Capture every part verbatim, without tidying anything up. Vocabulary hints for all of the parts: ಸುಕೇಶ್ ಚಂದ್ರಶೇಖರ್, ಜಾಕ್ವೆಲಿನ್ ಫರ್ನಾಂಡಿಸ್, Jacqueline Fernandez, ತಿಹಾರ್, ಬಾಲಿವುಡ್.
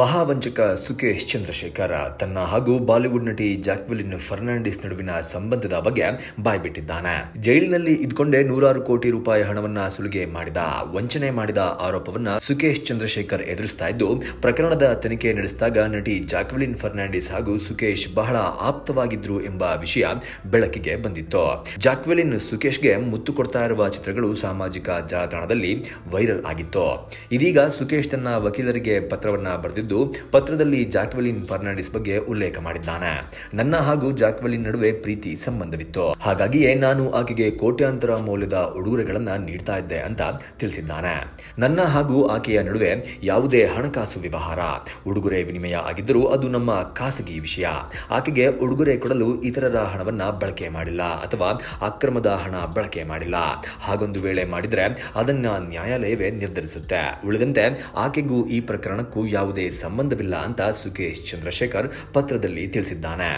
ಮಹಾವಂಚಕ ಸುಕೇಶ್ ಚಂದ್ರಶೇಖರ್ ತನ್ನ ಹಾಗೂ ಬಾಲಿವುಡ್ ನಟಿ ಜಾಕ್ವೆಲಿನ್ ಫರ್ನಾಂಡಿಸ್ ನಡುವಿನ ಸಂಬಂಧದ ಬಗ್ಗೆ ಬಾಯ್ಬಿಟ್ಟಿದ್ದಾನೆ. ಜೈಲಿನಲ್ಲಿ ಇದ್ಕೊಂಡೆ ನೂರಾರು ಕೋಟಿ ರೂಪಾಯಿ ಹಣವನ್ನ ಸುಲಿಗೆ ಮಾಡಿದ, ವಂಚನೆ ಮಾಡಿದ ಆರೋಪವನ್ನ ಸುಕೇಶ್ ಚಂದ್ರಶೇಖರ್ ಎದುರಿಸ್ತಾ ಇದ್ದು, ಪ್ರಕರಣದ ತನಿಖೆ ನಡೆಸಿದಾಗ ನಟಿ ಜಾಕ್ವೆಲಿನ್ ಫರ್ನಾಂಡಿಸ್ ಹಾಗೂ ಸುಕೇಶ್ ಬಹಳ ಆಪ್ತವಾಗಿದ್ರು ಎಂಬ ವಿಷಯ ಬೆಳಕಿಗೆ ಬಂದಿತ್ತು. ಜಾಕ್ವೆಲಿನ್ ಸುಕೇಶ್ಗೆ ಮುತ್ತು ಕೊಡ್ತಾ ಇರುವ ಚಿತ್ರಗಳು ಸಾಮಾಜಿಕ ಜಾಲತಾಣದಲ್ಲಿ ವೈರಲ್ ಆಗಿತ್ತು. ಇದೀಗ ಸುಕೇಶ್ ತನ್ನ ವಕೀಲರಿಗೆ ಪತ್ರವನ್ನ ಬರೆದಿದ್ದು, ಪತ್ರದಲ್ಲಿ ಜಾಕ್ವೆಲಿನ್ ಫರ್ನಾಂಡಿಸ್ ಬಗ್ಗೆ ಉಲ್ಲೇಖ ಮಾಡಿದ್ದಾನೆ. ನನ್ನ ಹಾಗೂ ಜಾಕ್ವೆಲಿನ್ ನಡುವೆ ಪ್ರೀತಿ ಸಂಬಂಧವಿತ್ತು, ಹಾಗಾಗಿಯೇ ನಾನು ಆಕೆಗೆ ಕೋಟ್ಯಾಂತರ ಮೌಲ್ಯದ ಉಡುಗೊರೆಗಳನ್ನ ನೀಡ್ತಾ ಇದ್ದೆ ಅಂತ ತಿಳಿಸಿದ್ದಾನೆ. ನನ್ನ ಹಾಗೂ ಆಕೆಯ ನಡುವೆ ಯಾವುದೇ ಹಣಕಾಸು ವ್ಯವಹಾರ, ಉಡುಗೊರೆ ವಿನಿಮಯ ಆಗಿದ್ದರೂ ಅದು ನಮ್ಮ ಖಾಸಗಿ ವಿಷಯ. ಆಕೆಗೆ ಉಡುಗೊರೆ ಕೊಡಲು ಇತರರ ಹಣವನ್ನ ಬಳಕೆ ಮಾಡಿಲ್ಲ ಅಥವಾ ಅಕ್ರಮದ ಹಣ ಬಳಕೆ ಮಾಡಿಲ್ಲ. ಹಾಗೊಂದು ವೇಳೆ ಮಾಡಿದ್ರೆ ಅದನ್ನ ನ್ಯಾಯಾಲಯವೇ ನಿರ್ಧರಿಸುತ್ತೆ. ಉಳಿದಂತೆ ಆಕೆಗೂ ಈ ಪ್ರಕರಣಕ್ಕೂ ಯಾವುದೇ ಸಂಬಂಧವಿಲ್ಲ ಅಂತ ಸುಕೇಶ್ ಚಂದ್ರಶೇಖರ್ ಪತ್ರದಲ್ಲಿ ತಿಳಿಸಿದ್ದಾನೆ.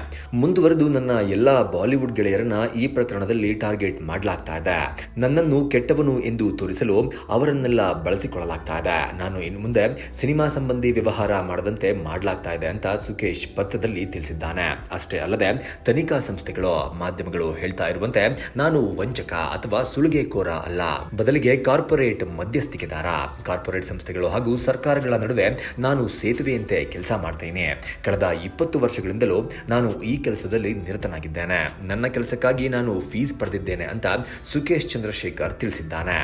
ಮುಂದುವರೆದು, ನನ್ನ ಎಲ್ಲಾ ಬಾಲಿವುಡ್ ಗೆಳೆಯರನ್ನ ಈ ಪ್ರಕರಣದಲ್ಲಿ ಟಾರ್ಗೆಟ್ ಮಾಡಲಾಗ್ತಾ ಇದೆ. ನನ್ನನ್ನು ಕೆಟ್ಟವನು ಎಂದು ತೋರಿಸಲು ಅವರನ್ನೆಲ್ಲ ಬಳಸಿಕೊಳ್ಳಲಾಗ್ತಾ ಇದೆ. ನಾನು ಇನ್ನು ಮುಂದೆ ಸಿನಿಮಾ ಸಂಬಂಧಿ ವ್ಯವಹಾರ ಮಾಡದಂತೆ ಮಾಡಲಾಗ್ತಾ ಇದೆ ಅಂತ ಸುಕೇಶ್ ಪತ್ರದಲ್ಲಿ ತಿಳಿಸಿದ್ದಾನೆ. ಅಷ್ಟೇ ಅಲ್ಲದೆ ತನಿಖಾ ಸಂಸ್ಥೆಗಳು, ಮಾಧ್ಯಮಗಳು ಹೇಳ್ತಾ ಇರುವಂತೆ ನಾನು ವಂಚಕ ಅಥವಾ ಸುಲಿಗೆಕೋರ ಅಲ್ಲ, ಬದಲಿಗೆ ಕಾರ್ಪೊರೇಟ್ ಮಧ್ಯಸ್ಥಿಕೆದಾರ. ಕಾರ್ಪೊರೇಟ್ ಸಂಸ್ಥೆಗಳು ಹಾಗೂ ಸರ್ಕಾರಗಳ ನಡುವೆ ನಾನು ಸೇತುವೆಯಂತೆ ಕೆಲಸ ಮಾಡ್ತೇನೆ. ಕಳೆದ ಇಪ್ಪತ್ತು ವರ್ಷಗಳಿಂದಲೂ ನಾನು ಈ ಕೆಲಸದಲ್ಲಿ ನಿರತನಾಗಿದ್ದೇನೆ. ನನ್ನ ಕೆಲಸಕ್ಕಾಗಿ ನಾನು ಫೀಸ್ ಪಡೆದಿದ್ದೇನೆ ಅಂತ ಸುಕೇಶ್ ಚಂದ್ರಶೇಖರ್ ತಿಳಿಸಿದ್ದಾನೆ.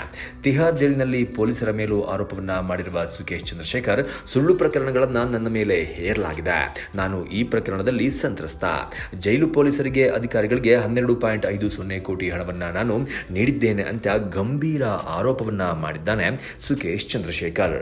ತಿಹಾರ್ ಜೈಲಿನಲ್ಲಿ ಪೊಲೀಸರ ಮೇಲೂ ಆರೋಪವನ್ನ ಮಾಡಿರುವ ಸುಕೇಶ್ ಚಂದ್ರಶೇಖರ್, ಸುಳ್ಳು ಪ್ರಕರಣಗಳನ್ನ ನನ್ನ ಮೇಲೆ ಹೇರಲಾಗಿದೆ, ನಾನು ಈ ಪ್ರಕರಣದಲ್ಲಿ ಸಂತ್ರಸ್ತ. ಜೈಲು ಪೊಲೀಸರಿಗೆ, ಅಧಿಕಾರಿಗಳಿಗೆ ಹನ್ನೆರಡು ಪಾಯಿಂಟ್ ಐದು ಸೊನ್ನೆ ಕೋಟಿ ಹಣವನ್ನ ನಾನು ನೀಡಿದ್ದೇನೆ ಅಂತ ಗಂಭೀರ ಆರೋಪವನ್ನ ಮಾಡಿದ್ದಾನೆ ಸುಕೇಶ್ ಚಂದ್ರಶೇಖರ್.